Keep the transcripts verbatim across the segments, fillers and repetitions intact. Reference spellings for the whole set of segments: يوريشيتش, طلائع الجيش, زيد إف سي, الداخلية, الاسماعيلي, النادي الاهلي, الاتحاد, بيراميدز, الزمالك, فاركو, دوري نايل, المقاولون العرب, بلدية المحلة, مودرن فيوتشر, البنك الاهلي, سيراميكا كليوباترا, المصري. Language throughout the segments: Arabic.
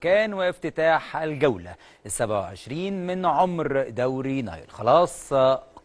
كان وافتتاح الجولة السابعة والعشرين من عمر دوري نايل. خلاص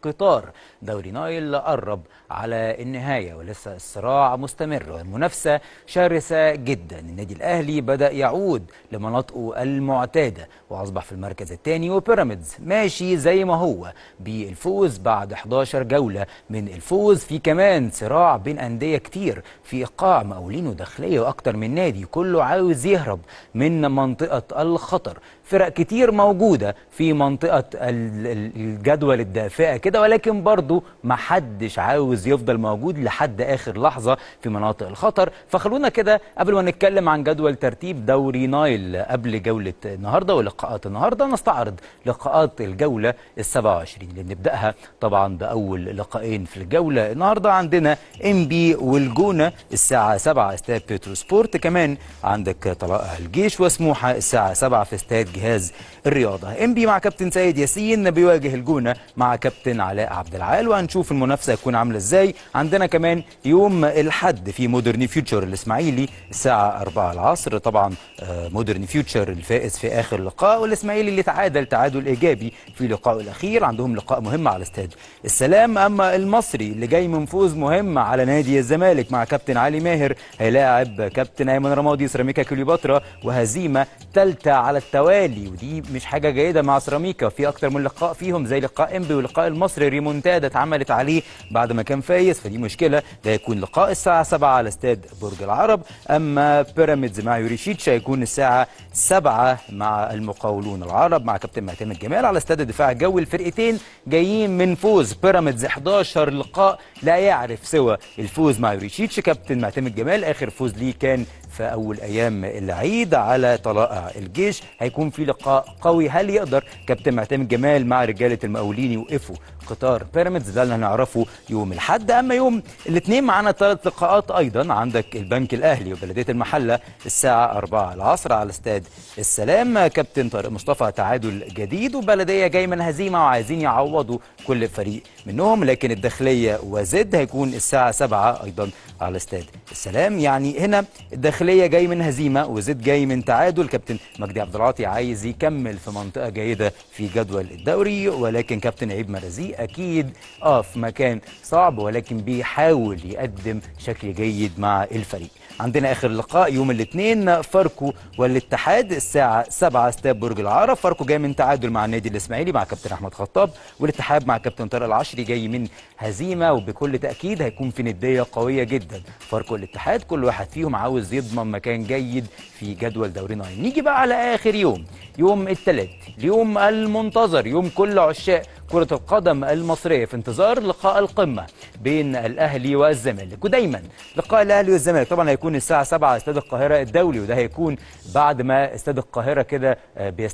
قطار دوري نايل قرب على النهاية ولسه الصراع مستمر والمنافسة شرسة جدا. النادي الاهلي بدأ يعود لمناطقه المعتادة واصبح في المركز الثاني، وبيراميدز ماشي زي ما هو بالفوز بعد إحدى عشرة جولة من الفوز. في كمان صراع بين أندية كتير في قاع مقاولين وداخلية واكتر من نادي، كله عاوز يهرب من منطقة الخطر. فرق كتير موجودة في منطقة الجدول الدافئة كده، ولكن برضو محدش عاوز يفضل موجود لحد آخر لحظة في مناطق الخطر. فخلونا كده قبل ما نتكلم عن جدول ترتيب دوري نايل قبل جولة النهاردة ولقاءات النهاردة، نستعرض لقاءات الجولة السابعة والعشرين اللي بنبدأها طبعا بأول لقاءين في الجولة. النهاردة عندنا إنبي والجونة الساعة سبعة استاد بيترو سبورت، كمان عندك طلائع الجيش وسموحة الساعة سبعة في استاد جهاز الرياضة. إنبي مع كابتن سيد ياسين بيواجه الجونة مع كابتن علاء عبد العال، وهنشوف المنافسه هتكون عامله ازاي. عندنا كمان يوم الاحد في مودرن فيوتشر الاسماعيلي الساعه أربعة العصر، طبعا مودرن فيوتشر الفائز في اخر لقاء، والاسماعيلي اللي تعادل تعادل ايجابي في لقائه الاخير، عندهم لقاء مهم على استاد السلام. اما المصري اللي جاي من فوز مهم على نادي الزمالك مع كابتن علي ماهر، هيلاعب كابتن ايمن رمادي سيراميكا كليوباترا، وهزيمه ثالثه على التوالي، ودي مش حاجه جيده مع سيراميكا. في اكتر من لقاء فيهم زي لقاء انبي ولقاء المصري ريمونتادا اتعملت عليه بعد ما كان فايز، فدي مشكله. ده هيكون لقاء الساعه سبعة على استاد برج العرب. اما بيراميدز مع يوريشيتش هيكون الساعه سبعة مع المقاولون العرب مع كابتن معتمد جمال على استاد الدفاع الجوي. الفرقتين جايين من فوز، بيراميدز إحدى عشر لقاء لا يعرف سوى الفوز مع يوريشيتش. كابتن معتمد جمال اخر فوز ليه كان في اول ايام العيد على طلائع الجيش. هيكون في لقاء قوي، هل يقدر كابتن معتمد جمال مع رجاله المقاولين يوقفوا قطار بيراميدز؟ ده اللي هنعرفه يوم الاحد. اما يوم الاثنين معانا ثلاث لقاءات ايضا، عندك البنك الاهلي وبلدية المحله الساعه أربعة العصر على استاد السلام، كابتن طارق مصطفى تعادل جديد، وبلديه جاي من هزيمه وعايزين يعوضوا كل فريق منهم. لكن الداخليه وزد هيكون الساعه سبعة ايضا على استاد السلام. يعني هنا الداخليه جاي من هزيمه وزد جاي من تعادل، كابتن مجدي عبد العاطي عايز يكمل في منطقه جيده في جدول الدوري، ولكن كابتن عيب مرازي اكيد اه في مكان صعب، ولكن بيحاول يقدم شكل جيد مع الفريق. عندنا اخر لقاء يوم الاثنين، فاركو والاتحاد الساعه سبعة استاد برج العرب. فاركو جاي من تعادل مع النادي الاسماعيلي مع كابتن احمد خطاب، والاتحاد مع كابتن طارق العشري جاي من هزيمه، وبكل تاكيد هيكون في نديه قويه جدا. فاركو والاتحاد كل واحد فيهم عاوز يضمن مكان جيد في جدول دوري نايل. نيجي بقى على اخر يوم، يوم الثلاث، اليوم المنتظر، يوم كل عشاق كرة القدم المصرية في انتظار لقاء القمة بين الأهلي والزمالك. ودايما لقاء الأهلي والزمالك طبعا هيكون الساعة سبعة استاد القاهرة الدولي، وده هيكون بعد ما استاد القاهرة كده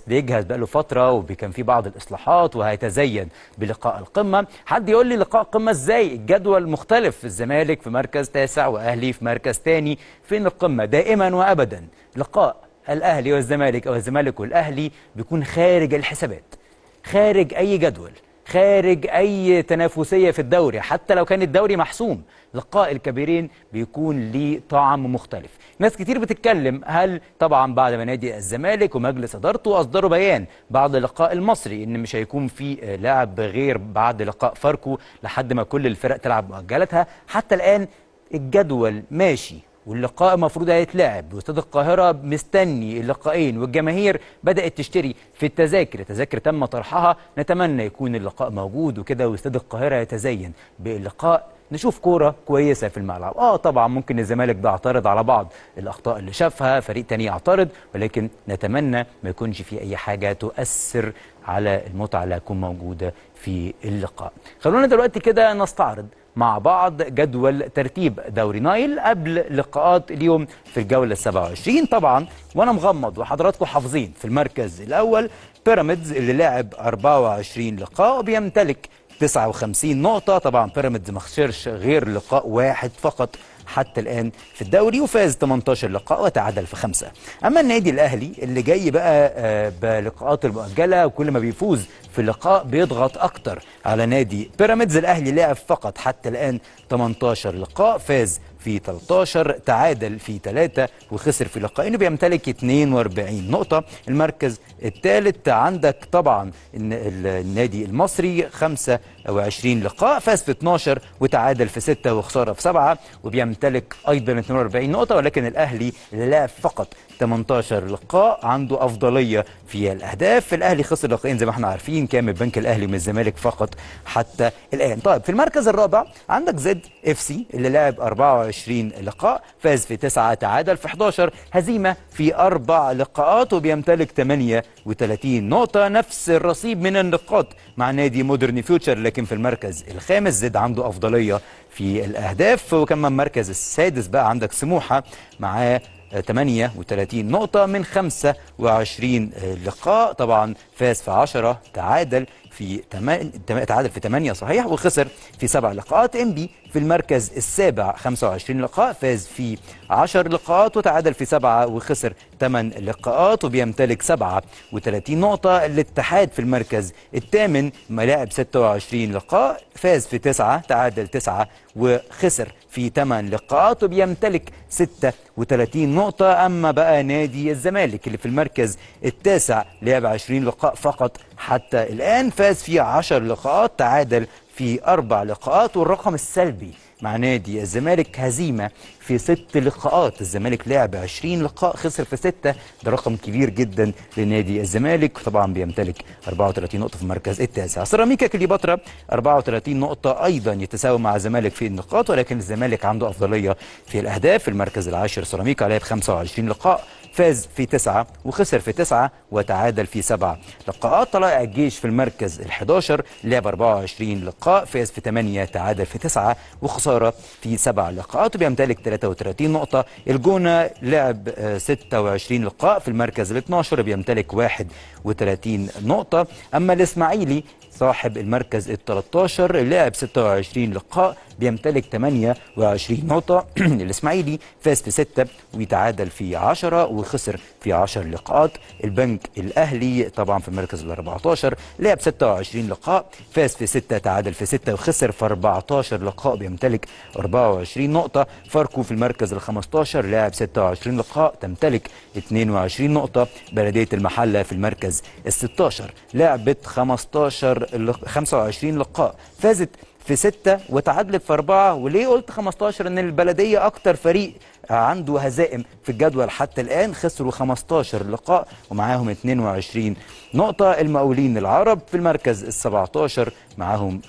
بيجهز بقاله فترة وكان في بعض الإصلاحات وهيتزين بلقاء القمة. حد يقول لي لقاء القمة ازاي؟ الجدول مختلف، الزمالك في مركز تاسع وأهلي في مركز تاني، فين القمة؟ دائما وأبدا لقاء الأهلي والزمالك أو الزمالك والأهلي بيكون خارج الحسابات، خارج أي جدول، خارج أي تنافسية في الدوري، حتى لو كان الدوري محسوم. لقاء الكبيرين بيكون ليه طعم مختلف. ناس كتير بتتكلم، هل طبعا بعد ما نادي الزمالك ومجلس إدارته أصدروا بيان بعد لقاء المصري إن مش هيكون في لاعب غير بعد لقاء فاركو لحد ما كل الفرق تلعب مؤجلاتها. حتى الآن الجدول ماشي واللقاء المفروض هيتلعب، واستاد القاهره مستني اللقاءين، والجماهير بدات تشتري في التذاكر، التذاكر تم طرحها. نتمنى يكون اللقاء موجود وكده واستاد القاهره يتزين باللقاء، نشوف كوره كويسه في الملعب. اه طبعا ممكن الزمالك بيعترض على بعض الاخطاء اللي شافها، فريق تاني يعترض، ولكن نتمنى ما يكونش في اي حاجه تؤثر على المتعه اللي هتكون موجوده في اللقاء. خلونا دلوقتي كده نستعرض مع بعض جدول ترتيب دوري نايل قبل لقاءات اليوم في الجوله السابعة والعشرين. طبعا وانا مغمض وحضراتكم حافظين، في المركز الاول بيراميدز اللي لعب أربعة وعشرين لقاء وبيمتلك تسعة وخمسين نقطه. طبعا بيراميدز ما خسرش غير لقاء واحد فقط حتى الآن في الدوري، وفاز ثمانية عشر لقاء وتعادل في خمسة. أما النادي الأهلي اللي جاي بقى بلقاءات المؤجلة، وكل ما بيفوز في اللقاء بيضغط أكتر على نادي بيراميدز. الأهلي لعب فقط حتى الآن ثمانية عشر لقاء، فاز في ثلاثة عشر، تعادل في ثلاثة وخسر في لقاءين، بيمتلك اثنين وأربعين نقطة. المركز الثالث عندك طبعا النادي المصري خمسة وعشرين لقاء، فاز في اثناشر وتعادل في ستة وخسارة في سبعة، وبيمتلك أيضا اثنين وأربعين نقطة. ولكن الأهلي لعب فقط ثمانية عشر لقاء، عنده أفضلية في الأهداف. الأهلي خسر لقاءين زي ما احنا عارفين، كان من البنك الأهلي ومن الزمالك فقط حتى الآن. طيب في المركز الرابع عندك زيد إف سي اللي لعب أربعة وعشرين لقاء، فاز في تسعة، تعادل في أحد عشر، هزيمة في أربع لقاءات، وبيمتلك ثمانية وثلاثين نقطة. نفس الرصيد من النقاط مع نادي مودرن فيوتشر، لكن في المركز الخامس زيد عنده أفضلية في الأهداف. وكمان المركز السادس بقى عندك سموحة مع ثمانية وثلاثين نقطة من خمسة وعشرين لقاء، طبعا فاز في عشرة، تعادل في تمن... تعادل في ثمانية صحيح، وخسر في سبع لقاءات. إنبي في المركز السابع خمسة وعشرين لقاء، فاز في عشر لقاءات وتعادل في سبعة وخسر ثمان لقاءات، وبيمتلك سبعة وثلاثين نقطة. الاتحاد في المركز الثامن ملاعب ستة وعشرين لقاء، فاز في تسعة، تعادل تسعة وخسر في ثمان لقاءات، وبيمتلك ستة وثلاثين نقطة. أما بقى نادي الزمالك اللي في المركز التاسع لعب عشرين لقاء فقط حتى الآن، فاز في عشر لقاءات، تعادل في أربع لقاءات. والرقم السلبي مع نادي الزمالك هزيمة في ست لقاءات، الزمالك لعب عشرين لقاء خسر في ستة، ده رقم كبير جدا لنادي الزمالك، طبعا بيمتلك أربعة وثلاثين نقطة في المركز التاسع. سيراميكا كليوباترا أربعة وثلاثين نقطة، أيضا يتساوي مع الزمالك في النقاط، ولكن الزمالك عنده أفضلية في الأهداف. في المركز العاشر سيراميكا لعب خمسة وعشرين لقاء، فاز في تسعة وخسر في تسعة وتعادل في سبعة لقاءات. طلائع الجيش في المركز الحادي عشر لعب أربعة وعشرين لقاء، فاز في ثمانية، تعادل في تسعة وخسارة في سبعة لقاءات، وبيمتلك ثلاثة وثلاثين نقطة. الجونة لعب ستة وعشرين لقاء، في المركز الاثني عشر بيمتلك واحد وثلاثين نقطة. أما الاسماعيلي صاحب المركز الثالث عشر لعب ستة وعشرين لقاء، بيمتلك ثمانية وعشرين نقطة. الاسماعيلي فاز في ستة ويتعادل في عشرة وخسر في عشر لقاءات. البنك الاهلي طبعا في المركز ال أربعة عشر لعب ستة وعشرين لقاء، فاز في ستة، تعادل في ستة وخسر في أربعة عشر لقاء، بيمتلك أربعة وعشرين نقطة. فاركو في المركز ال خمسة عشر لعب ستة وعشرين لقاء، تمتلك اثنين وعشرين نقطة. بلدية المحلة في المركز ال ستة عشر لعبت خمسة عشر خمسة وعشرين لقاء، فازت في ستة وتعادلت في أربعة. وليه قلت خمسة عشر؟ ان البلديه اكتر فريق عنده هزائم في الجدول حتى الان، خسروا خمسة عشر لقاء ومعاهم اثنين وعشرين نقطه. المقاولين العرب في المركز ال سبعة عشر معاهم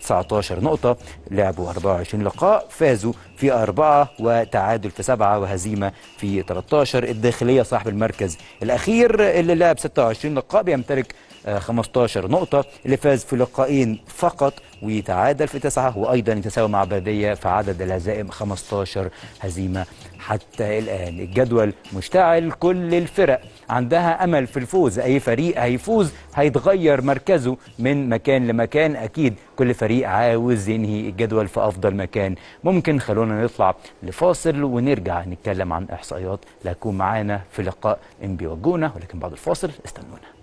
تسعة عشر نقطه، لعبوا أربعة وعشرين لقاء، فازوا في أربعة وتعادل في سبعة وهزيمه في ثلاثة عشر. الداخليه صاحب المركز الاخير اللي لعب ستة وعشرين لقاء، بيمتلك خمسة عشر نقطة، اللي فاز في لقاءين فقط ويتعادل في تسعة، وأيضا يتساوي مع بلدية في عدد الهزائم خمسة عشر هزيمة حتى الآن. الجدول مشتعل، كل الفرق عندها أمل في الفوز، أي فريق هيفوز هيتغير مركزه من مكان لمكان، أكيد كل فريق عاوز ينهي الجدول في أفضل مكان ممكن. خلونا نطلع لفاصل ونرجع نتكلم عن إحصائيات اللي هتكون معانا في لقاء إنبي والجونة، ولكن بعد الفاصل استنونا.